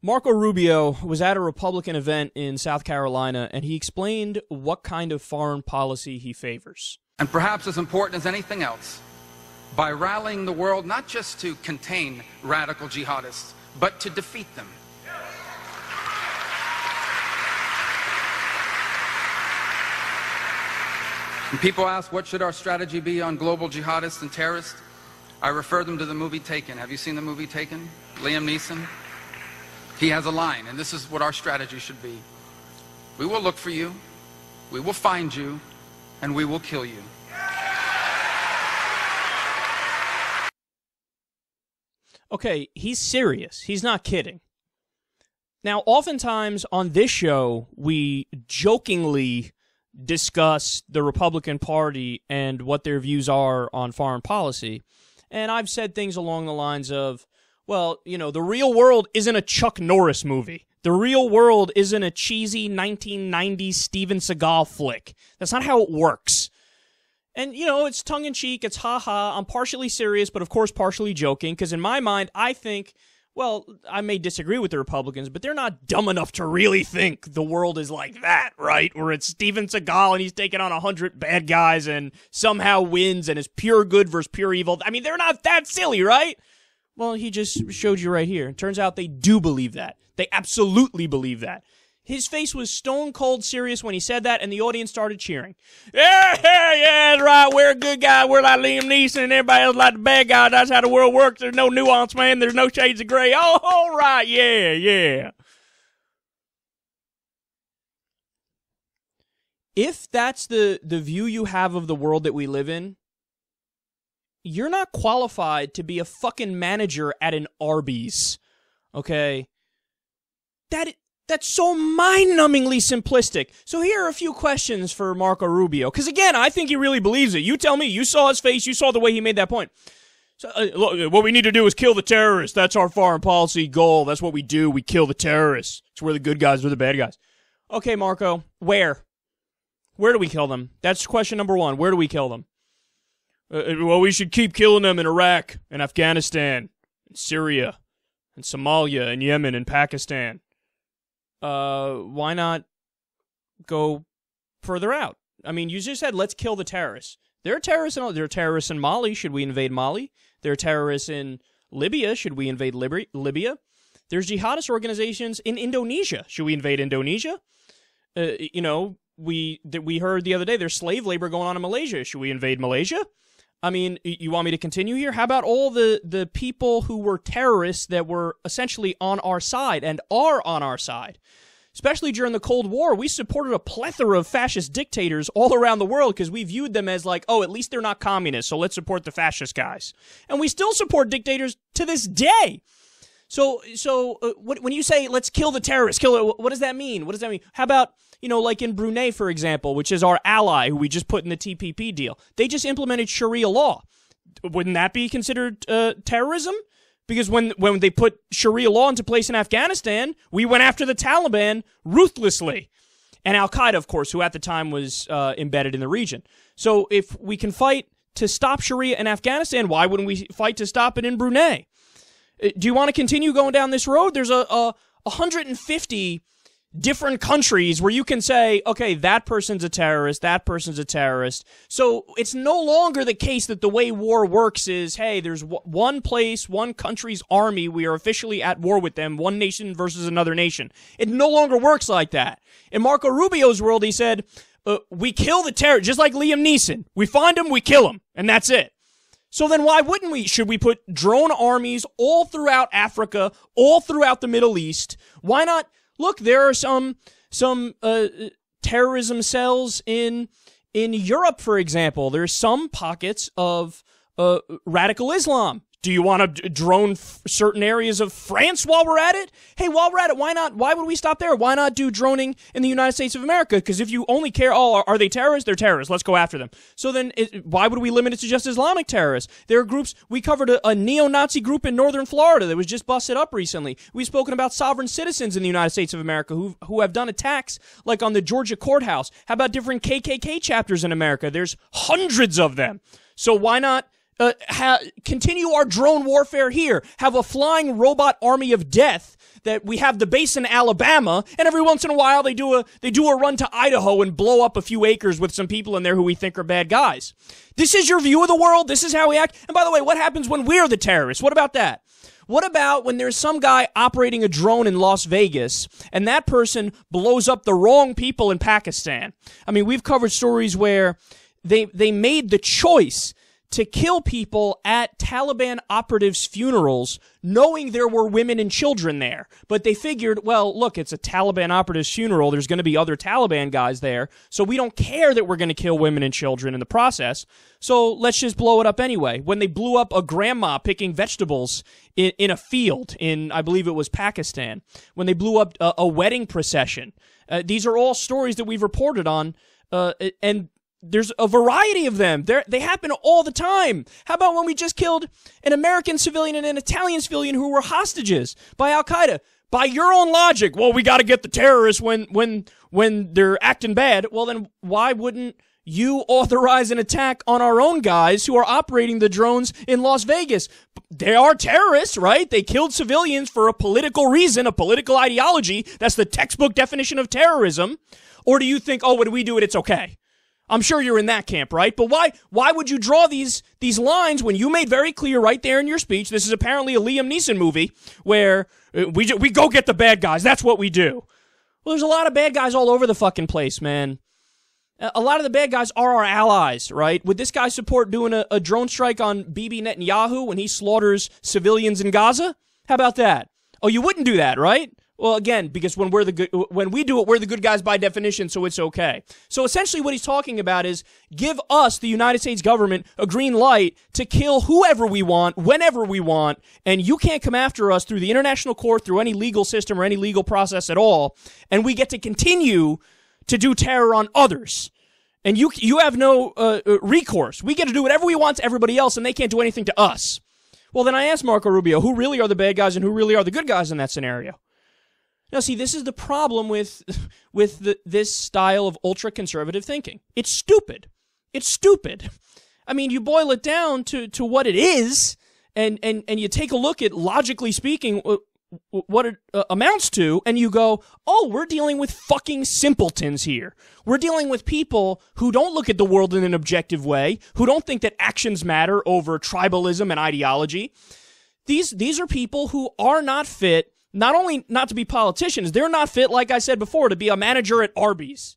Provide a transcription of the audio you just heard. Marco Rubio was at a Republican event in South Carolina, and he explained what kind of foreign policy he favors. And perhaps as important as anything else, by rallying the world not just to contain radical jihadists, but to defeat them. When people ask, what should our strategy be on global jihadists and terrorists? I refer them to the movie Taken. Have you seen the movie Taken? Liam Neeson? He has a line, and this is what our strategy should be. We will look for you, we will find you, and we will kill you. Okay, he's serious. He's not kidding. Now, oftentimes on this show, we jokingly discuss the Republican Party and what their views are on foreign policy. And I've said things along the lines of, well, you know, the real world isn't a Chuck Norris movie. The real world isn't a cheesy 1990s Steven Seagal flick. That's not how it works. And, you know, it's tongue-in-cheek, it's ha-ha, I'm partially serious, but of course partially joking, because in my mind, I think, well, I may disagree with the Republicans, but they're not dumb enough to really think the world is like that, right? Where it's Steven Seagal and he's taking on 100 bad guys and somehow wins and is pure good versus pure evil. I mean, they're not that silly, right? Well, he just showed you right here. It turns out they do believe that. They absolutely believe that. His face was stone cold serious when he said that, and the audience started cheering. Yeah, yeah, yeah, that's right. We're a good guy. We're like Liam Neeson, and everybody else like the bad guy. That's how the world works. There's no nuance, man. There's no shades of gray. Oh, all right. Yeah, yeah. If that's the view you have of the world that we live in, you're not qualified to be a fucking manager at an Arby's, okay? That's so mind-numbingly simplistic. So here are a few questions for Marco Rubio, because again, I think he really believes it. You tell me, you saw his face, you saw the way he made that point. So, look, what we need to do is kill the terrorists. That's our foreign policy goal. That's what we do. We kill the terrorists. So we're the good guys, we're the bad guys. Okay, Marco, where? Where do we kill them? That's question number one. Where do we kill them? Well, we should keep killing them in Iraq and Afghanistan and Syria and Somalia and Yemen and Pakistan. Why not go further out? I mean, you just said, let's kill the terrorists. There are terrorists in Mali. Should we invade Mali? There are terrorists in Libya. Should we invade Libya? There's jihadist organizations in Indonesia. Should we invade Indonesia? You know, we heard the other day there's slave labor going on in Malaysia. Should we invade Malaysia? I mean, you want me to continue here? How about all the people who were terrorists that were essentially on our side and are on our side? Especially during the Cold War, we supported a plethora of fascist dictators all around the world because we viewed them as like, oh, at least they're not communists, so let's support the fascist guys. And we still support dictators to this day. So when you say, let's kill the terrorists, what does that mean? What does that mean? How about, you know, like in Brunei, for example, which is our ally who we just put in the TPP deal. They just implemented Sharia law. Wouldn't that be considered terrorism? Because when they put Sharia law into place in Afghanistan, we went after the Taliban ruthlessly. And al-Qaeda, of course, who at the time was embedded in the region. So if we can fight to stop Sharia in Afghanistan, why wouldn't we fight to stop it in Brunei? Do you want to continue going down this road? There's 150 different countries where you can say, okay, that person's a terrorist, that person's a terrorist. So it's no longer the case that the way war works is, hey, there's one place, one country's army, we are officially at war with them, one nation versus another nation. It no longer works like that. In Marco Rubio's world, he said, we kill the terrorists, just like Liam Neeson. We find him, we kill him, and that's it. So then why wouldn't we? Should we put drone armies all throughout Africa, all throughout the Middle East? Why not? Look, there are some terrorism cells in Europe, for example. There's some pockets of radical Islam. Do you want to drone certain areas of France while we're at it? Hey, while we're at it, why not? Why would we stop there? Why not do droning in the United States of America? Because if you only care, oh, are they terrorists? They're terrorists. Let's go after them. So then why would we limit it to just Islamic terrorists? There are groups, we covered a neo-Nazi group in northern Florida that was just busted up recently. We've spoken about sovereign citizens in the United States of America who have done attacks like on the Georgia courthouse. How about different KKK chapters in America? There's hundreds of them. So why not continue our drone warfare here, have a flying robot army of death that we have the base in Alabama, and every once in a while they do a run to Idaho and blow up a few acres with some people in there who we think are bad guys. This is your view of the world. This is how we act. And by the way, what happens when we're the terrorists? What about that? What about when there's some guy operating a drone in Las Vegas and that person blows up the wrong people in Pakistan? I mean, we've covered stories where they made the choice to kill people at Taliban operatives' funerals knowing there were women and children there. But they figured, well, look, it's a Taliban operative's funeral. There's going to be other Taliban guys there. So we don't care that we're going to kill women and children in the process. So let's just blow it up anyway. When they blew up a grandma picking vegetables in a field in, I believe it was Pakistan, when they blew up a wedding procession, these are all stories that we've reported on, and there's a variety of them. They happen all the time. How about when we just killed an American civilian and an Italian civilian who were hostages by al-Qaeda? By your own logic, well, we got to get the terrorists when they're acting bad. Well, then why wouldn't you authorize an attack on our own guys who are operating the drones in Las Vegas? They are terrorists, right? They killed civilians for a political reason, a political ideology. That's the textbook definition of terrorism. Or do you think, oh, when we do it, it's okay? I'm sure you're in that camp, right? But why would you draw these lines when you made very clear right there in your speech? This is apparently a Liam Neeson movie where we go get the bad guys. That's what we do. Well, there's a lot of bad guys all over the fucking place, man. A lot of the bad guys are our allies, right? Would this guy support doing a drone strike on Bibi Netanyahu when he slaughters civilians in Gaza? How about that? Oh, you wouldn't do that, right? Well, again, because when we do it, we're the good guys by definition, so it's okay. So essentially what he's talking about is give us, the United States government, a green light to kill whoever we want, whenever we want, and you can't come after us through the international court, through any legal system or any legal process at all, and we get to continue to do terror on others. And you have no recourse. We get to do whatever we want to everybody else, and they can't do anything to us. Well, then I asked Marco Rubio, who really are the bad guys and who really are the good guys in that scenario? Now, see, this is the problem with this style of ultra-conservative thinking. It's stupid. It's stupid. I mean, you boil it down to what it is, and you take a look at, logically speaking, what it amounts to, and you go, oh, we're dealing with fucking simpletons here. We're dealing with people who don't look at the world in an objective way, who don't think that actions matter over tribalism and ideology. These are people who are not fit. Not only not to be politicians, they're not fit, like I said before, to be a manager at Arby's.